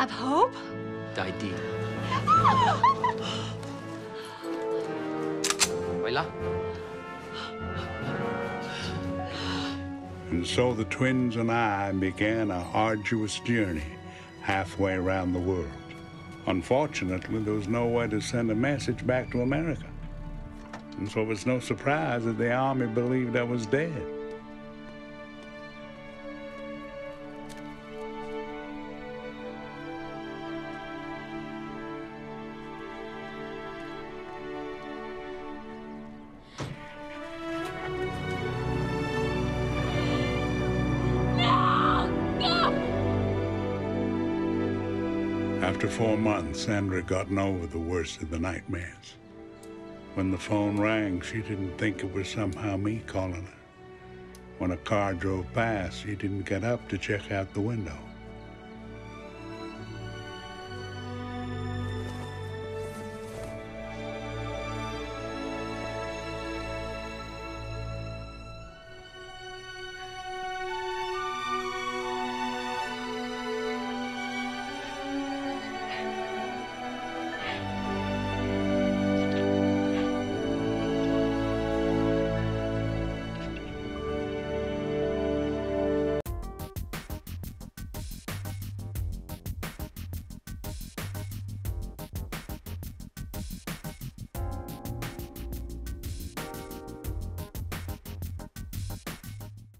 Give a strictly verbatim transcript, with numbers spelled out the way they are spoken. have hope? I did. Voila. And so the twins and I began an arduous journey halfway around the world. Unfortunately, there was no way to send a message back to America. And so it was no surprise that the Army believed I was dead. After four months, Sandra had gotten over the worst of the nightmares. When the phone rang, she didn't think it was somehow me calling her. When a car drove past, she didn't get up to check out the window.